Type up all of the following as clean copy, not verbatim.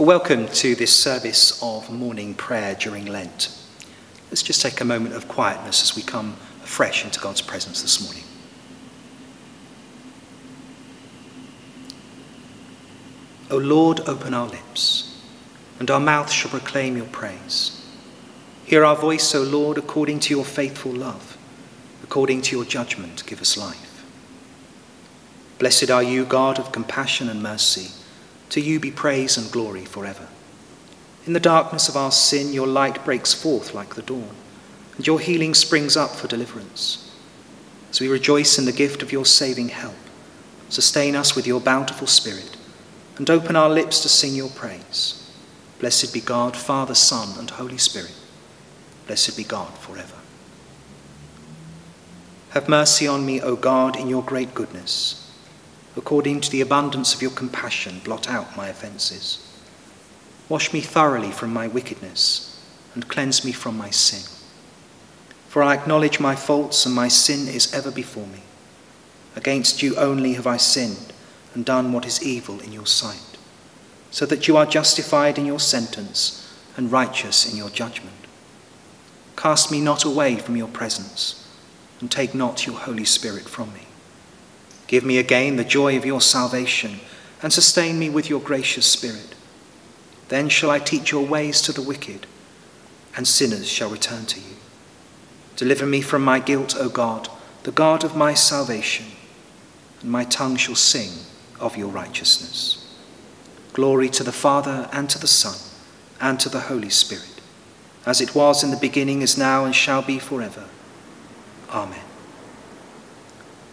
Well, welcome to this service of morning prayer during Lent. Let's just take a moment of quietness as we come afresh into God's presence this morning. O Lord, open our lips, and our mouth shall proclaim your praise. Hear our voice, O Lord, according to your faithful love, according to your judgment, give us life. Blessed are you, God of compassion and mercy. To you be praise and glory forever. In the darkness of our sin, your light breaks forth like the dawn, and your healing springs up for deliverance. As we rejoice in the gift of your saving help, sustain us with your bountiful Spirit, and open our lips to sing your praise. Blessed be God, Father, Son, and Holy Spirit. Blessed be God forever. Have mercy on me, O God, in your great goodness. According to the abundance of your compassion, blot out my offences. Wash me thoroughly from my wickedness, and cleanse me from my sin. For I acknowledge my faults, and my sin is ever before me. Against you only have I sinned, and done what is evil in your sight, so that you are justified in your sentence, and righteous in your judgment. Cast me not away from your presence, and take not your Holy Spirit from me. Give me again the joy of your salvation, and sustain me with your gracious Spirit. Then shall I teach your ways to the wicked, and sinners shall return to you. Deliver me from my guilt, O God, the God of my salvation, and my tongue shall sing of your righteousness. Glory to the Father, and to the Son, and to the Holy Spirit, as it was in the beginning, is now, and shall be forever. Amen.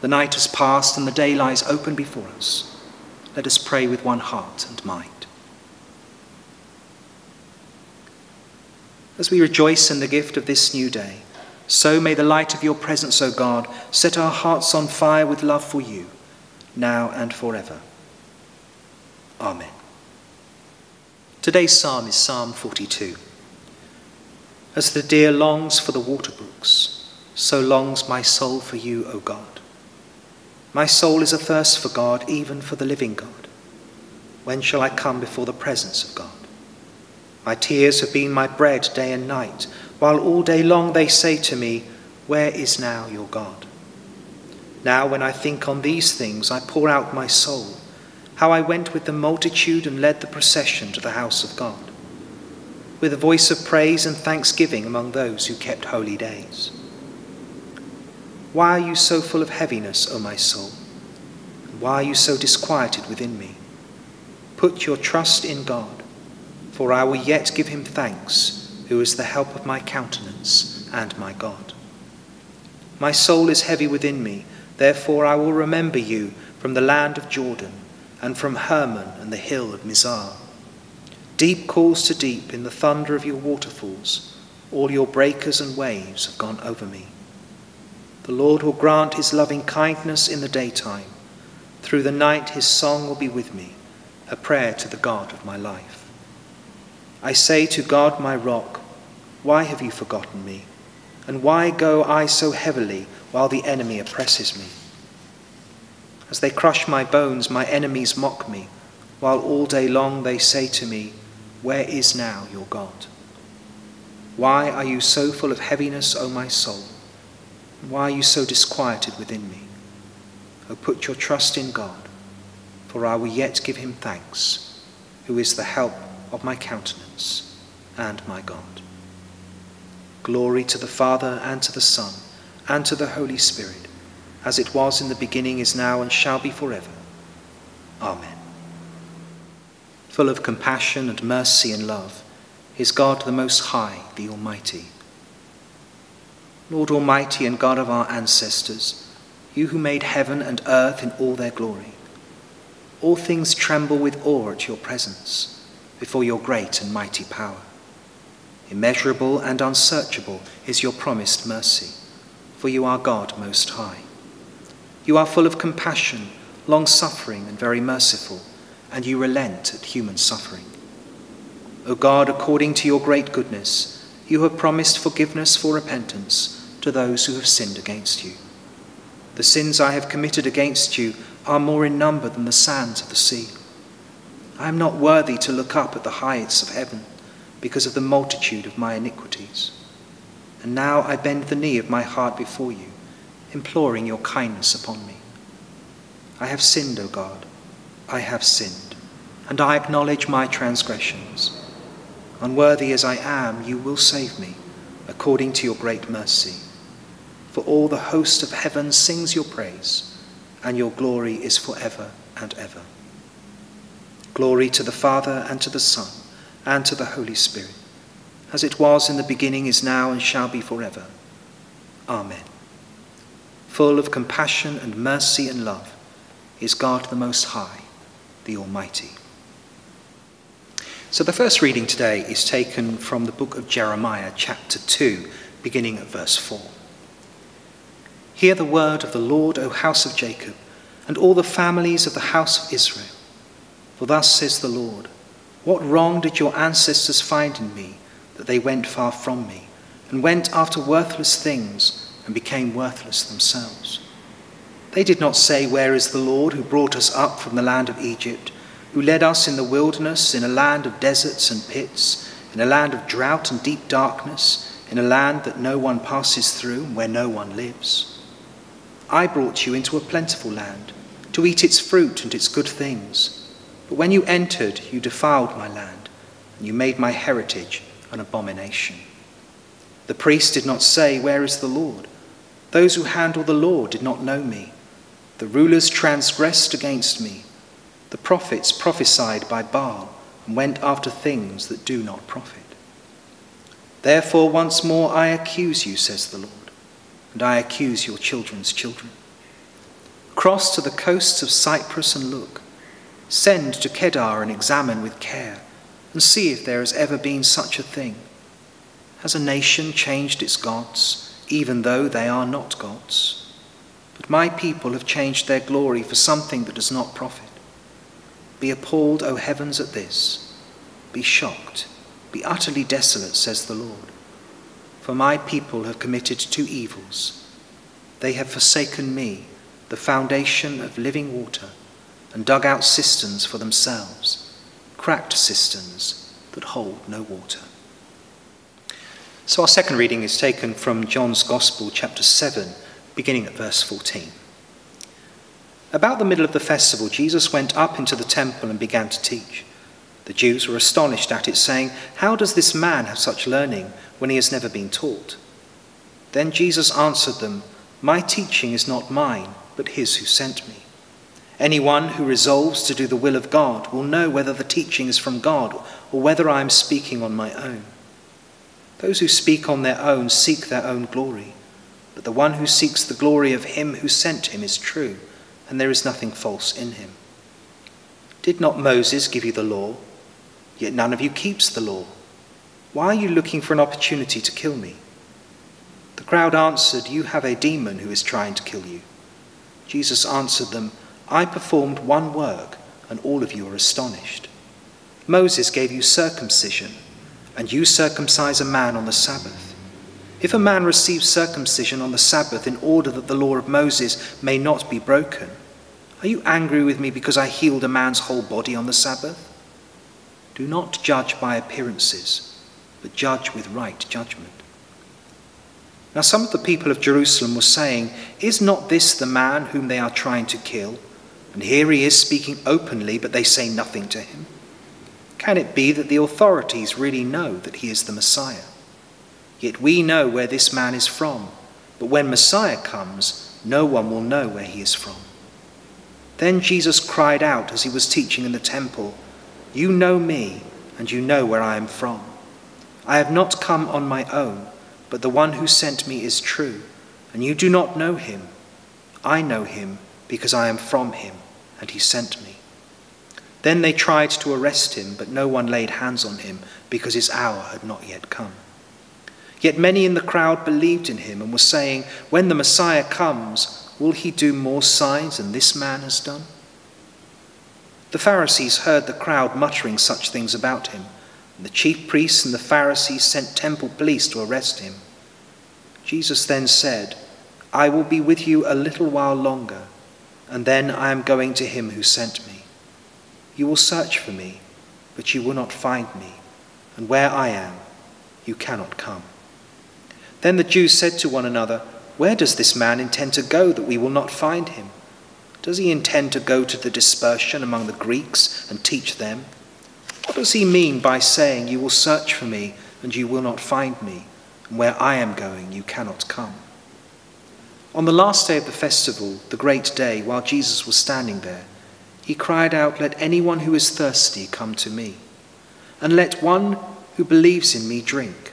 The night has passed and the day lies open before us. Let us pray with one heart and mind. As we rejoice in the gift of this new day, so may the light of your presence, O God, set our hearts on fire with love for you, now and forever. Amen. Today's psalm is Psalm 42. As the deer longs for the water brooks, so longs my soul for you, O God. My soul is athirst for God, even for the living God. When shall I come before the presence of God? My tears have been my bread day and night, while all day long they say to me, where is now your God? Now when I think on these things, I pour out my soul, how I went with the multitude and led the procession to the house of God, with a voice of praise and thanksgiving among those who kept holy days. Why are you so full of heaviness, O my soul? Why are you so disquieted within me? Put your trust in God, for I will yet give him thanks, who is the help of my countenance and my God. My soul is heavy within me, therefore I will remember you from the land of Jordan and from Hermon and the hill of Mizar. Deep calls to deep in the thunder of your waterfalls. All your breakers and waves have gone over me. The Lord will grant his loving kindness in the daytime. Through the night his song will be with me, a prayer to the God of my life. I say to God, my rock, why have you forgotten me? And why go I so heavily while the enemy oppresses me? As they crush my bones, my enemies mock me, while all day long they say to me, where is now your God? Why are you so full of heaviness, O my soul? Why are you so disquieted within me? O put your trust in God, for I will yet give him thanks, who is the help of my countenance and my God. Glory to the Father, and to the Son, and to the Holy Spirit, as it was in the beginning, is now, and shall be forever. Amen. Full of compassion and mercy and love is God the Most High, the Almighty. Lord Almighty and God of our ancestors, you who made heaven and earth in all their glory, all things tremble with awe at your presence, before your great and mighty power. Immeasurable and unsearchable is your promised mercy, for you are God Most High. You are full of compassion, long-suffering and very merciful, and you relent at human suffering. O God, according to your great goodness, you have promised forgiveness for repentance to those who have sinned against you. The sins I have committed against you are more in number than the sands of the sea. I am not worthy to look up at the heights of heaven because of the multitude of my iniquities. And now I bend the knee of my heart before you, imploring your kindness upon me. I have sinned, O God, I have sinned, and I acknowledge my transgressions. Unworthy as I am, you will save me, according to your great mercy. For all the host of heaven sings your praise, and your glory is forever and ever. Glory to the Father, and to the Son, and to the Holy Spirit, as it was in the beginning, is now, and shall be forever. Amen. Full of compassion and mercy and love is God the Most High, the Almighty. So the first reading today is taken from the book of Jeremiah, chapter 2, beginning at verse 4. Hear the word of the Lord, O house of Jacob, and all the families of the house of Israel. For thus says the Lord, what wrong did your ancestors find in me, that they went far from me, and went after worthless things, and became worthless themselves? They did not say, where is the Lord who brought us up from the land of Egypt, who led us in the wilderness, in a land of deserts and pits, in a land of drought and deep darkness, in a land that no one passes through, and where no one lives. I brought you into a plentiful land, to eat its fruit and its good things. But when you entered, you defiled my land, and you made my heritage an abomination. The priests did not say, where is the Lord? Those who handle the law did not know me. The rulers transgressed against me. The prophets prophesied by Baal and went after things that do not profit. Therefore once more I accuse you, says the Lord, and I accuse your children's children. Cross to the coasts of Cyprus and look. Send to Kedar and examine with care, and see if there has ever been such a thing. Has a nation changed its gods, even though they are not gods? But my people have changed their glory for something that does not profit. Be appalled, O heavens, at this. Be shocked, be utterly desolate, says the Lord. For my people have committed two evils. They have forsaken me, the foundation of living water, and dug out cisterns for themselves, cracked cisterns that hold no water. So our second reading is taken from John's Gospel, chapter 7, beginning at verse 14. About the middle of the festival, Jesus went up into the temple and began to teach. The Jews were astonished at it, saying, how does this man have such learning when he has never been taught? Then Jesus answered them, my teaching is not mine, but his who sent me. Anyone who resolves to do the will of God will know whether the teaching is from God or whether I am speaking on my own. Those who speak on their own seek their own glory, but the one who seeks the glory of him who sent him is true, and there is nothing false in him. Did not Moses give you the law? Yet none of you keeps the law. Why are you looking for an opportunity to kill me? The crowd answered, you have a demon who is trying to kill you. Jesus answered them, I performed one work, and all of you are astonished. Moses gave you circumcision, and you circumcise a man on the Sabbath. If a man receives circumcision on the Sabbath in order that the law of Moses may not be broken, are you angry with me because I healed a man's whole body on the Sabbath? Do not judge by appearances, but judge with right judgment. Now some of the people of Jerusalem were saying, is not this the man whom they are trying to kill? And here he is speaking openly, but they say nothing to him. Can it be that the authorities really know that he is the Messiah? Yet we know where this man is from, but when Messiah comes, no one will know where he is from. Then Jesus cried out as he was teaching in the temple, you know me, and you know where I am from. I have not come on my own, but the one who sent me is true, and you do not know him. I know him because I am from him, and he sent me. Then they tried to arrest him, but no one laid hands on him because his hour had not yet come. Yet many in the crowd believed in him and were saying, when the Messiah comes, will he do more signs than this man has done? The Pharisees heard the crowd muttering such things about him, and the chief priests and the Pharisees sent temple police to arrest him. Jesus then said, I will be with you a little while longer, and then I am going to him who sent me. You will search for me, but you will not find me, and where I am, you cannot come. Then the Jews said to one another, Where does this man intend to go that we will not find him? Does he intend to go to the dispersion among the Greeks and teach them? What does he mean by saying, You will search for me, and you will not find me, and where I am going, you cannot come? On the last day of the festival, the great day, while Jesus was standing there, he cried out, Let anyone who is thirsty come to me, and let one who believes in me drink.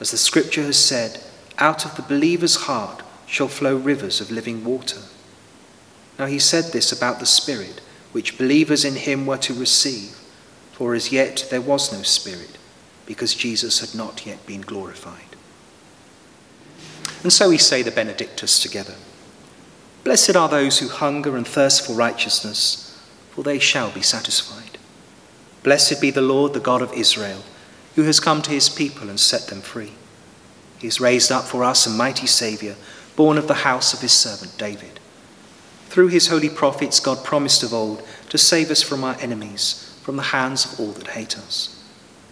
As the scripture has said, Out of the believer's heart shall flow rivers of living water. Now he said this about the Spirit, which believers in him were to receive, for as yet there was no Spirit, because Jesus had not yet been glorified. And so we say the Benedictus together. Blessed are those who hunger and thirst for righteousness, for they shall be satisfied. Blessed be the Lord, the God of Israel, who has come to his people and set them free. He has raised up for us a mighty Saviour, born of the house of his servant David. Through his holy prophets, God promised of old to save us from our enemies, from the hands of all that hate us,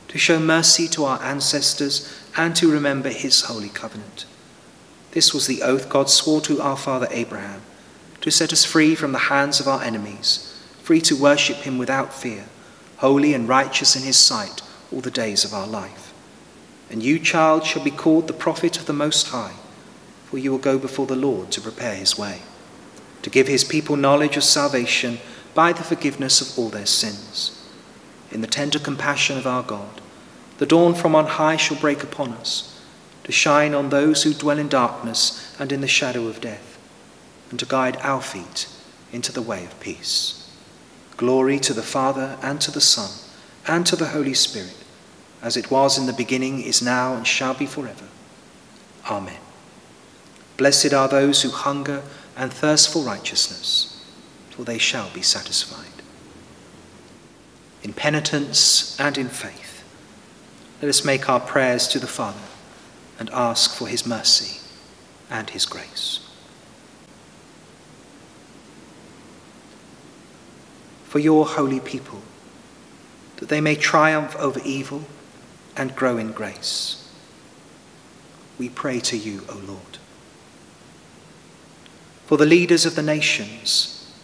to show mercy to our ancestors, and to remember his holy covenant. This was the oath God swore to our father Abraham, to set us free from the hands of our enemies, free to worship him without fear, holy and righteous in his sight all the days of our life. And you, child, shall be called the prophet of the Most High, for you will go before the Lord to prepare his way, to give his people knowledge of salvation by the forgiveness of all their sins. In the tender compassion of our God, the dawn from on high shall break upon us, to shine on those who dwell in darkness and in the shadow of death, and to guide our feet into the way of peace. Glory to the Father, and to the Son, and to the Holy Spirit, as it was in the beginning, is now, and shall be forever. Amen. Blessed are those who hunger and thirst for righteousness, for they shall be satisfied. In penitence and in faith, let us make our prayers to the Father, and ask for his mercy and his grace. For your holy people, that they may triumph over evil and grow in grace, we pray to you, O Lord. For the leaders of the nations,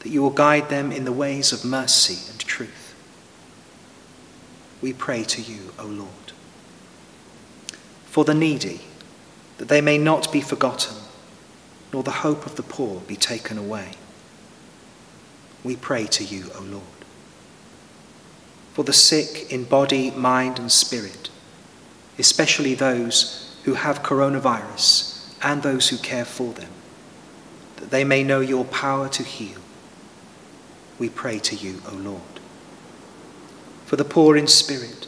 that you will guide them in the ways of mercy and truth, we pray to you, O Lord. For the needy, that they may not be forgotten, nor the hope of the poor be taken away, we pray to you, O Lord. For the sick in body, mind, and spirit, especially those who have coronavirus and those who care for them, that they may know your power to heal, we pray to you, O Lord. For the poor in spirit,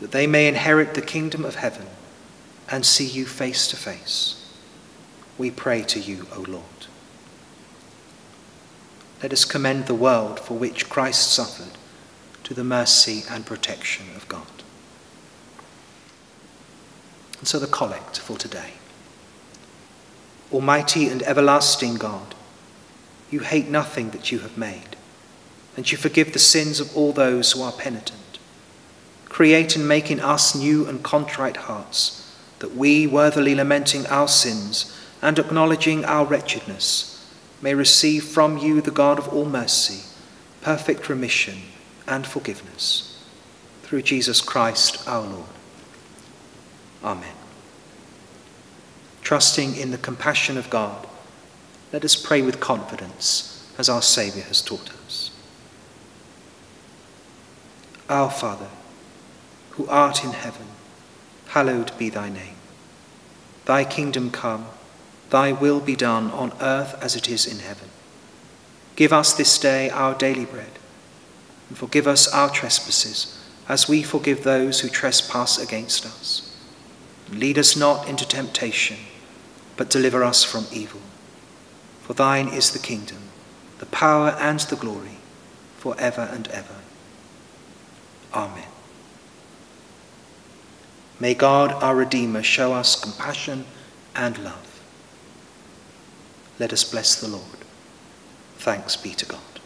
that they may inherit the kingdom of heaven, and see you face to face, we pray to you, O Lord. Let us commend the world for which Christ suffered to the mercy and protection of God. And so the collect for today. Almighty and everlasting God, you hate nothing that you have made, and you forgive the sins of all those who are penitent. Create and make in us new and contrite hearts, that we, worthily lamenting our sins and acknowledging our wretchedness, may receive from you, the God of all mercy, perfect remission and forgiveness. Through Jesus Christ our Lord. Amen. Trusting in the compassion of God, let us pray with confidence as our Saviour has taught us. Our Father, who art in heaven, hallowed be thy name. Thy kingdom come, thy will be done on earth as it is in heaven. Give us this day our daily bread, and forgive us our trespasses, as we forgive those who trespass against us. And lead us not into temptation, but deliver us from evil. For thine is the kingdom, the power and the glory, forever and ever. Amen. May God, our Redeemer, show us compassion and love. Let us bless the Lord. Thanks be to God.